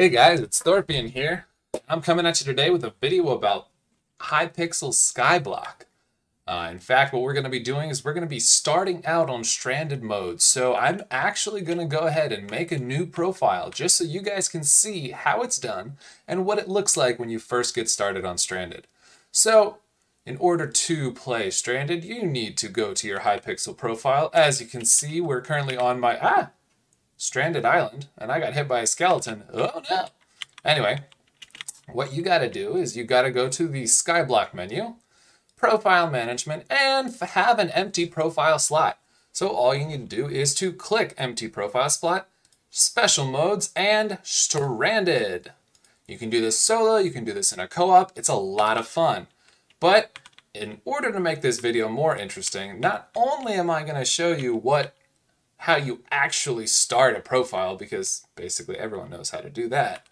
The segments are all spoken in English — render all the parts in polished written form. Hey guys, it's Thorpian here. I'm coming at you today with a video about Hypixel Skyblock. In fact, what we're going to be doing is we're going to be starting out on Stranded mode. So I'm actually going to go ahead and make a new profile just so you guys can see how it's done and what it looks like when you first get started on Stranded. So in order to play Stranded, you need to go to your Hypixel profile. As you can see, we're currently on my... Stranded Island, and I got hit by a skeleton. Oh no! Anyway, what you gotta do is you gotta go to the Skyblock menu, Profile Management, and have an empty profile slot. So all you need to do is to click Empty Profile Slot, Special Modes, and Stranded. You can do this solo, you can do this in a co-op, it's a lot of fun. But in order to make this video more interesting, not only am I gonna show you how you actually start a profile, because basically everyone knows how to do that.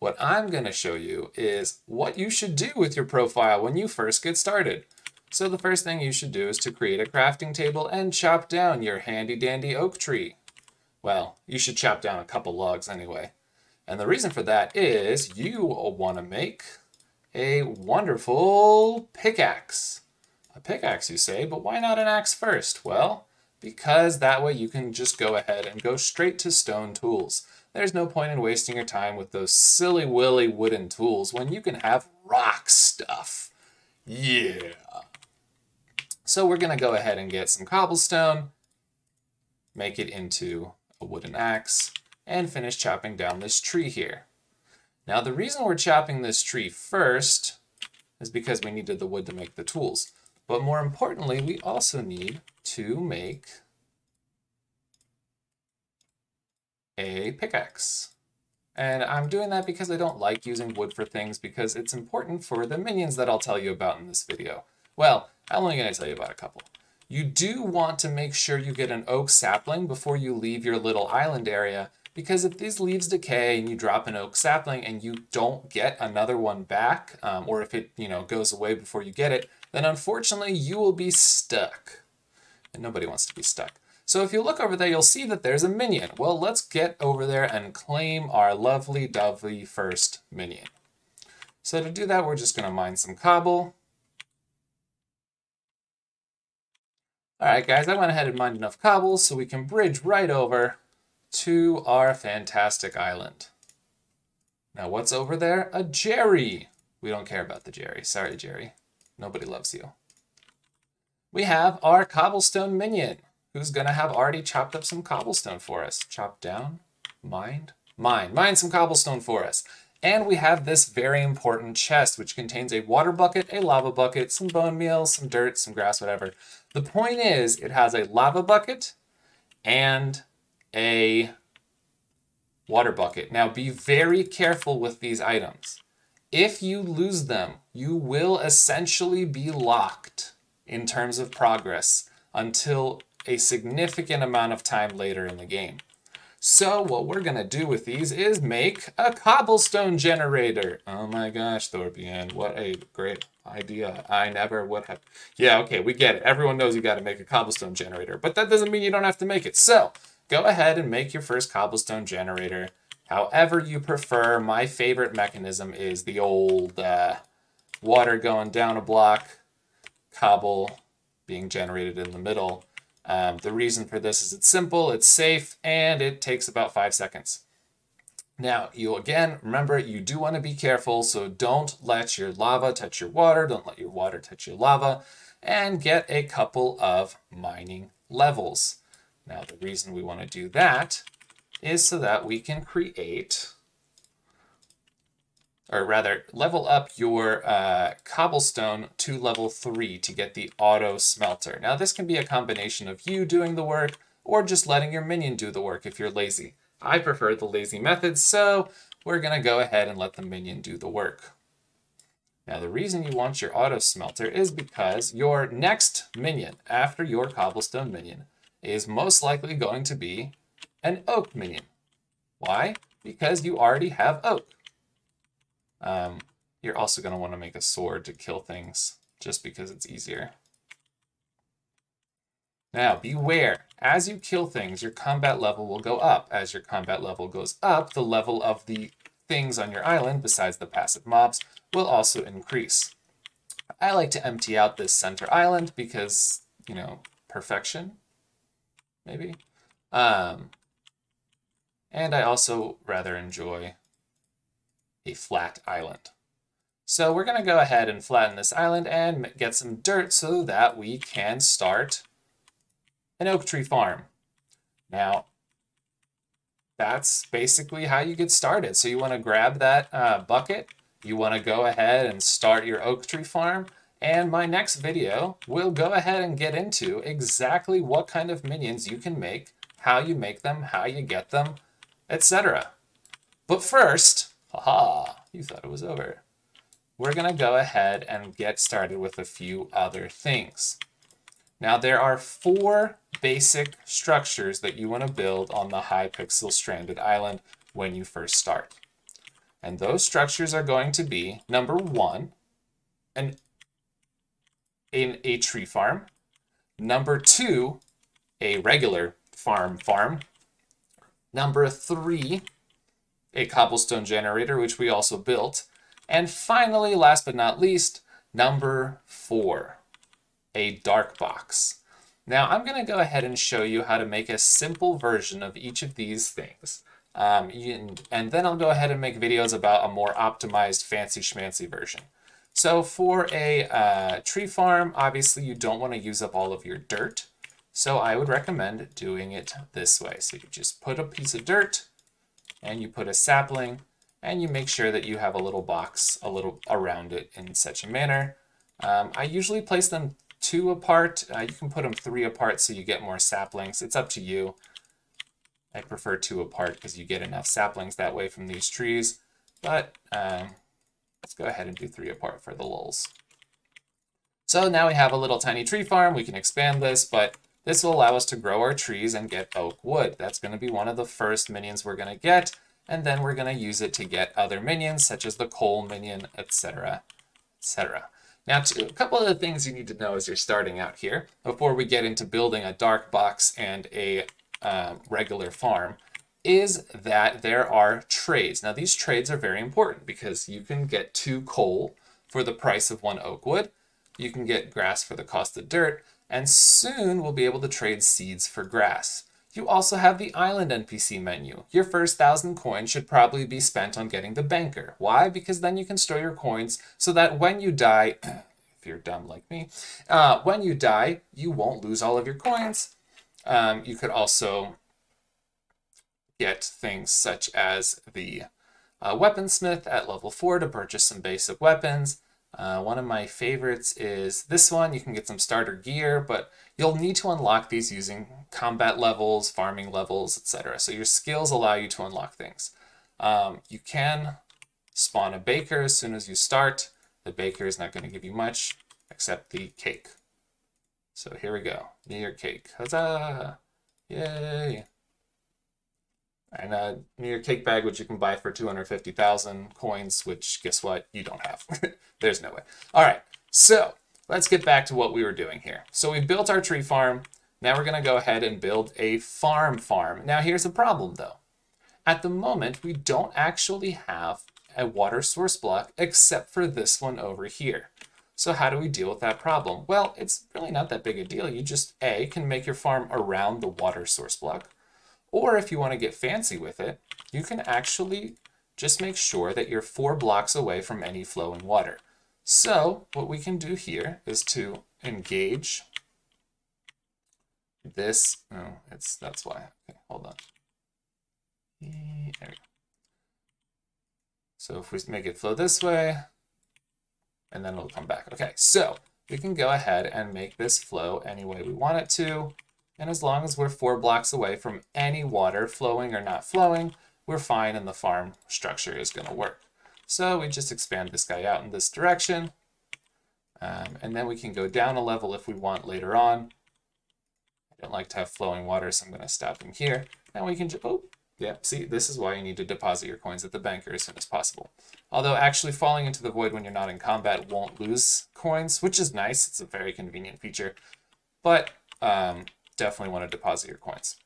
What I'm going to show you is what you should do with your profile when you first get started. So the first thing you should do is to create a crafting table and chop down your handy dandy oak tree. Well, you should chop down a couple logs anyway. And the reason for that is you want to make a wonderful pickaxe. A pickaxe, you say, but why not an axe first? Well, because that way you can just go ahead and go straight to stone tools. There's no point in wasting your time with those silly willy wooden tools when you can have rock stuff. Yeah. So we're gonna go ahead and get some cobblestone, make it into a wooden axe, and finish chopping down this tree here. Now the reason we're chopping this tree first is because we needed the wood to make the tools. But more importantly, we also need to make a pickaxe. And I'm doing that because I don't like using wood for things because it's important for the minions that I'll tell you about in this video. Well, I'm only going to tell you about a couple. You do want to make sure you get an oak sapling before you leave your little island area, because if these leaves decay and you drop an oak sapling and you don't get another one back, or if it goes away before you get it, then unfortunately you will be stuck. And nobody wants to be stuck. So if you look over there, you'll see that there's a minion. Well, let's get over there and claim our lovely dovely first minion. So to do that, we're just going to mine some cobble. All right, guys, I went ahead and mined enough cobble so we can bridge right over to our fantastic island. Now, what's over there? A Jerry. We don't care about the Jerry. Sorry, Jerry. Nobody loves you. We have our cobblestone minion, who's gonna have already chopped up some cobblestone for us. Chop down, mine some cobblestone for us. And we have this very important chest, which contains a water bucket, a lava bucket, some bone meal, some dirt, some grass, whatever. The point is, it has a lava bucket and a water bucket. Now be very careful with these items. If you lose them, you will essentially be locked in terms of progress until a significant amount of time later in the game. So what we're gonna do with these is make a cobblestone generator. Oh my gosh, Thorpian, what a great idea. I never would have. Yeah, okay, we get it. Everyone knows you gotta make a cobblestone generator, but that doesn't mean you don't have to make it. So go ahead and make your first cobblestone generator however you prefer. My favorite mechanism is the old water going down a block, cobble being generated in the middle. The reason for this is it's simple, it's safe, and it takes about 5 seconds. Now, you again, remember, you do want to be careful, so don't let your lava touch your water, don't let your water touch your lava, and get a couple of mining levels. Now, the reason we want to do that is so that we can create, or rather level up your cobblestone to level 3 to get the auto smelter. Now this can be a combination of you doing the work or just letting your minion do the work if you're lazy. I prefer the lazy method, so we're gonna go ahead and let the minion do the work. Now the reason you want your auto smelter is because your next minion after your cobblestone minion is most likely going to be an oak minion. Why? Because you already have oak. You're also going to want to make a sword to kill things just because it's easier. Now, beware. As you kill things, your combat level will go up. As your combat level goes up, the level of the things on your island besides the passive mobs will also increase. I like to empty out this center island because, you know, perfection, maybe. And I also rather enjoy a flat island. So we're going to go ahead and flatten this island and get some dirt so that we can start an oak tree farm. Now, that's basically how you get started. So you want to grab that bucket. You want to go ahead and start your oak tree farm. And my next video will go ahead and get into exactly what kind of minions you can make, how you make them, how you get them, etc. But first, haha, you thought it was over. We're going to go ahead and get started with a few other things. Now there are 4 basic structures that you want to build on the Hypixel Stranded Island when you first start. And those structures are going to be, number 1, a tree farm. Number 2, a regular farm. Number 3, a cobblestone generator, which we also built. And finally, last but not least, number 4, a dark box. Now I'm going to go ahead and show you how to make a simple version of each of these things. And then I'll go ahead and make videos about a more optimized fancy schmancy version. So for a tree farm, obviously you don't want to use up all of your dirt. So I would recommend doing it this way. So you just put a piece of dirt and you put a sapling and you make sure that you have a little box a little around it in such a manner. I usually place them 2 apart. You can put them 3 apart so you get more saplings. It's up to you. I prefer 2 apart because you get enough saplings that way from these trees. But let's go ahead and do 3 apart for the lulz. So now we have a little tiny tree farm. We can expand this, but this will allow us to grow our trees and get oak wood. That's going to be one of the first minions we're going to get. And then we're going to use it to get other minions, such as the coal minion, etc., etc. Now, a couple of the things you need to know as you're starting out here, before we get into building a dark box and a regular farm, is that there are trades. Now, these trades are very important because you can get 2 coal for the price of 1 oak wood. You can get grass for the cost of dirt, and soon we'll be able to trade seeds for grass. You also have the island NPC menu. Your first 1,000 coins should probably be spent on getting the banker. Why? Because then you can store your coins so that when you die, if you're dumb like me, when you die, you won't lose all of your coins. You could also get things such as the weaponsmith at level 4 to purchase some basic weapons. One of my favorites is this one. You can get some starter gear, but you'll need to unlock these using combat levels, farming levels, etc. So your skills allow you to unlock things. You can spawn a baker as soon as you start. The baker is not going to give you much except the cake. So here we go. Near cake. Huzzah! Yay! And a near cake bag, which you can buy for 250,000 coins, which, guess what, you don't have. There's no way. All right, so let's get back to what we were doing here. So we built our tree farm. Now we're going to go ahead and build a farm. Now here's the problem, though. At the moment, we don't actually have a water source block except for this one over here. So how do we deal with that problem? Well, it's really not that big a deal. You just, A, can make your farm around the water source block. Or if you want to get fancy with it, you can actually just make sure that you're 4 blocks away from any flowing water. So what we can do here is to engage this. Oh, it's, that's why. Okay, hold on. There we go. So if we make it flow this way, and then it'll come back. Okay, so we can go ahead and make this flow any way we want it to. And as long as we're 4 blocks away from any water, flowing or not flowing, we're fine and the farm structure is going to work. So we just expand this guy out in this direction. And then we can go down a level if we want later on. I don't like to have flowing water, so I'm going to stop him here. And we can just, oh, yeah, see, this is why you need to deposit your coins at the banker as soon as possible. Although actually falling into the void when you're not in combat won't lose coins, which is nice. It's a very convenient feature. But, definitely want to deposit your coins.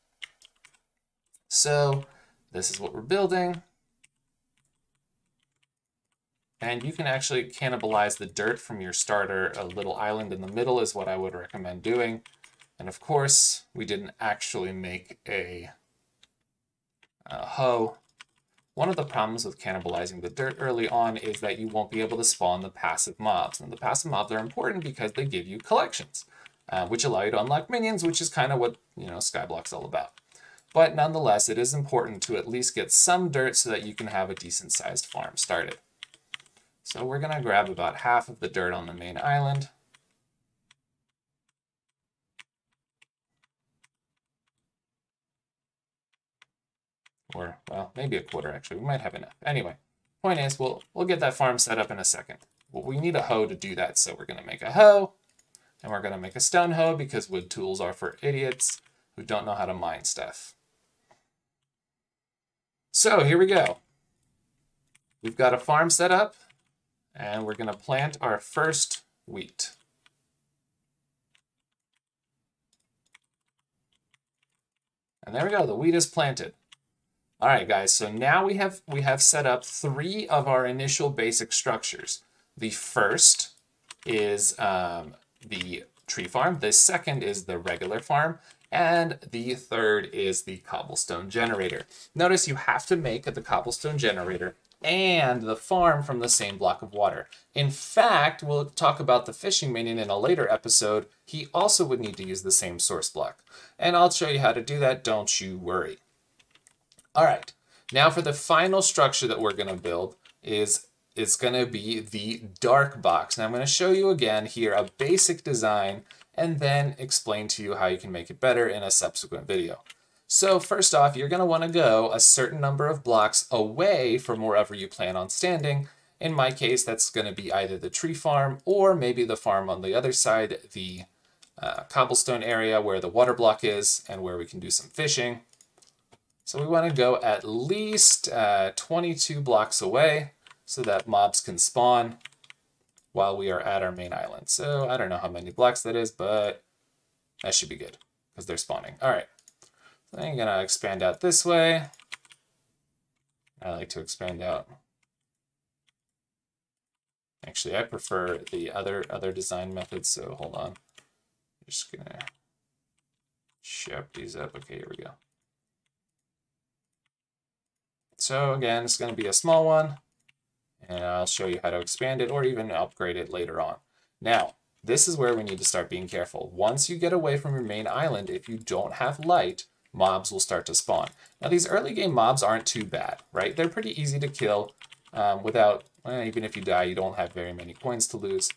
So this is what we're building. And you can actually cannibalize the dirt from your starter. A little island in the middle is what I would recommend doing. And of course, we didn't actually make a hoe. One of the problems with cannibalizing the dirt early on is that you won't be able to spawn the passive mobs. And the passive mobs are important because they give you collections, which allow you to unlock minions, which is kind of what, you know, Skyblock's all about. But nonetheless, it is important to at least get some dirt so that you can have a decent sized farm started. So we're going to grab about half of the dirt on the main island. Or, well, maybe a quarter actually. We might have enough. Anyway, point is, we'll get that farm set up in a second. But we need a hoe to do that, so we're going to make a hoe. And we're going to make a stone hoe because wood tools are for idiots who don't know how to mine stuff. So here we go. We've got a farm set up. And we're going to plant our first wheat. And there we go, the wheat is planted. All right, guys, so now we have set up three of our initial basic structures. The first is the tree farm, the second is the regular farm, and the third is the cobblestone generator. Notice you have to make the cobblestone generator and the farm from the same block of water. In fact, we'll talk about the fishing minion in a later episode. He also would need to use the same source block. And I'll show you how to do that, don't you worry. All right, now for the final structure that we're gonna build is gonna be the dark box. Now I'm gonna show you again here a basic design and then explain to you how you can make it better in a subsequent video. So first off, you're going to want to go a certain number of blocks away from wherever you plan on standing. In my case, that's going to be either the tree farm or maybe the farm on the other side, the cobblestone area where the water block is and where we can do some fishing. So we want to go at least 22 blocks away so that mobs can spawn while we are at our main island. So I don't know how many blocks that is, but that should be good because they're spawning. All right. I'm going to expand out this way. I like to expand out. Actually, I prefer the other design method, so hold on. I'm just going to shape these up. Okay, here we go. So again, it's going to be a small one, and I'll show you how to expand it or even upgrade it later on. Now, this is where we need to start being careful. Once you get away from your main island, if you don't have light, mobs will start to spawn. Now these early game mobs aren't too bad, right? They're pretty easy to kill without, even if you die, you don't have very many coins to lose.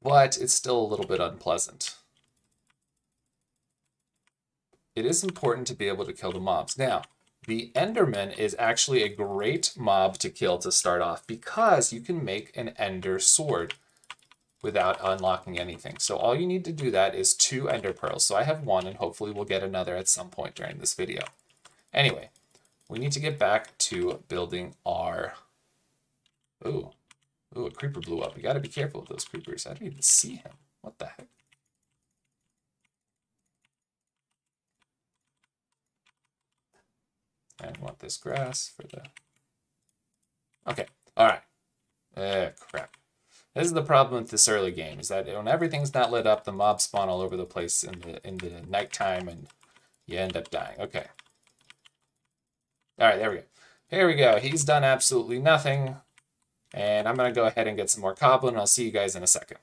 But it's still a little bit unpleasant. It is important to be able to kill the mobs. Now, the Enderman is actually a great mob to kill to start off because you can make an Ender sword without unlocking anything. So all you need to do that is 2 Ender Pearls. So I have one and hopefully we'll get another at some point during this video. Anyway, we need to get back to building our... Ooh, a creeper blew up. You gotta be careful with those creepers. I didn't even see him. What the heck? I want this grass for the... Okay, all right. Crap. This is the problem with this early game, is that when everything's not lit up, the mobs spawn all over the place in the nighttime and you end up dying. Okay. All right, there we go. Here we go. He's done absolutely nothing. And I'm going to go ahead and get some more cobble, and I'll see you guys in a second.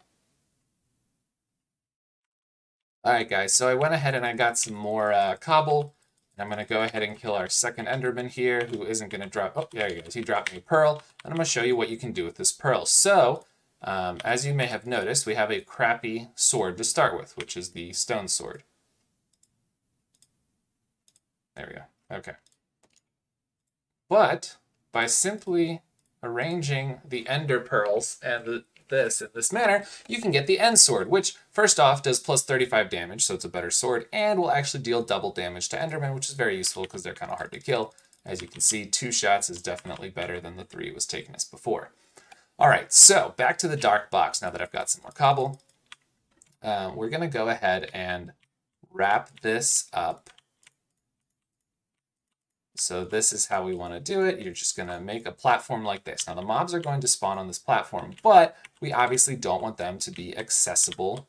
All right, guys. So I went ahead and I got some more cobble. I'm going to go ahead and kill our second Enderman here, who isn't going to drop... Oh, there he goes. He dropped me a pearl. And I'm going to show you what you can do with this pearl. So... as you may have noticed, we have a crappy sword to start with, which is the stone sword. There we go. Okay. But by simply arranging the Ender Pearls and this in this manner, you can get the End Sword, which first off does plus 35 damage, so it's a better sword, and will actually deal double damage to Endermen, which is very useful because they're kind of hard to kill. As you can see, 2 shots is definitely better than the 3 it was taking us before. All right, so back to the dark box now that I've got some more cobble. We're going to go ahead and wrap this up So this is how we want to do it. You're just going to make a platform like this. Now the mobs are going to spawn on this platform, but we obviously don't want them to be accessible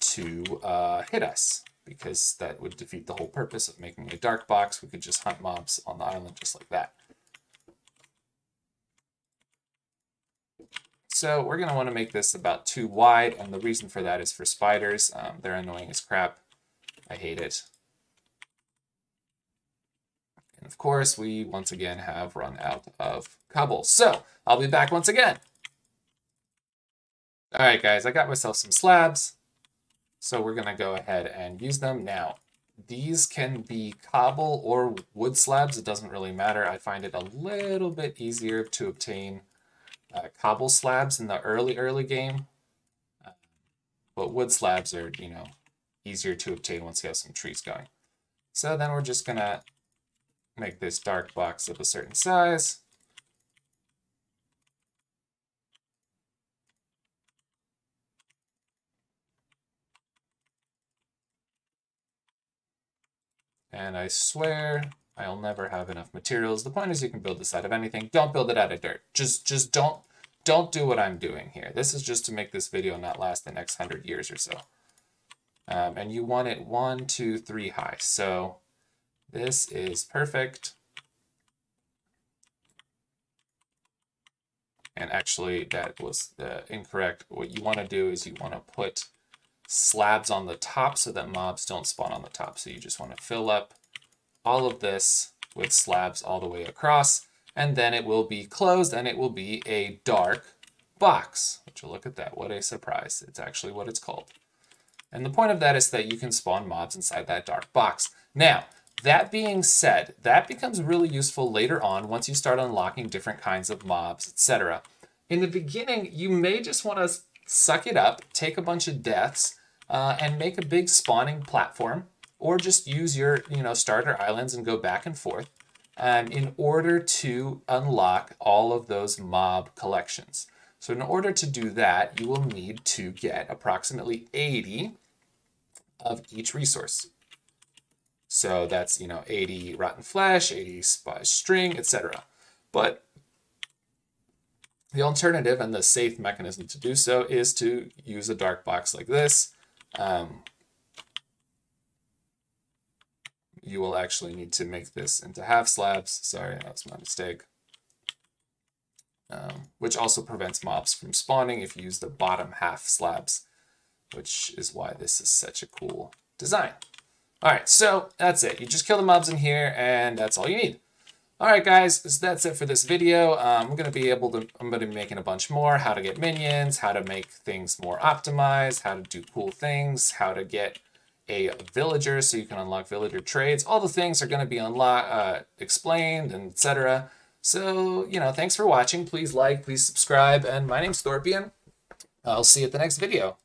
to hit us, because that would defeat the whole purpose of making a dark box. We could just hunt mobs on the island just like that. So we're going to want to make this about 2 wide, and the reason for that is for spiders. They're annoying as crap. I hate it. And of course, we once again have run out of cobble. So I'll be back once again. All right, guys, I got myself some slabs. So we're going to go ahead and use them. Now, these can be cobble or wood slabs. It doesn't really matter. I find it a little bit easier to obtain cobble slabs in the early game. But wood slabs are, you know, easier to obtain once you have some trees going. So then we're just going to make this dark box of a certain size. And I swear I'll never have enough materials. The point is you can build this out of anything. Don't build it out of dirt. Just don't do what I'm doing here. This is just to make this video not last the next 100 years or so. And you want it 1, 2, 3 high. So this is perfect. And actually that was incorrect. What you want to do is you want to put slabs on the top so that mobs don't spawn on the top. So you just want to fill up all of this with slabs all the way across, and then it will be closed and it will be a dark box. Would you look at that? What a surprise. It's actually what it's called. And the point of that is that you can spawn mobs inside that dark box. Now, that being said, that becomes really useful later on once you start unlocking different kinds of mobs, etc. In the beginning, you may just want to suck it up, take a bunch of deaths, and make a big spawning platform, or just use your, you know, starter islands and go back and forth in order to unlock all of those mob collections. So in order to do that, you will need to get approximately 80 of each resource. So that's, you know, 80 rotten flesh, 80 string, etc. But the alternative and the safe mechanism to do so is to use a dark box like this. You will actually need to make this into half slabs. Sorry, that's my mistake. Which also prevents mobs from spawning if you use the bottom half slabs, which is why this is such a cool design. All right, so that's it. You just kill the mobs in here and that's all you need. All right, guys, so that's it for this video. I'm going to be making a bunch more, how to get minions, how to make things more optimized, how to do cool things, how to get a villager so you can unlock villager trades. All the things are going to be explained and etc. So, you know, thanks for watching. Please like, please subscribe. And my name's Thorpian. I'll see you at the next video.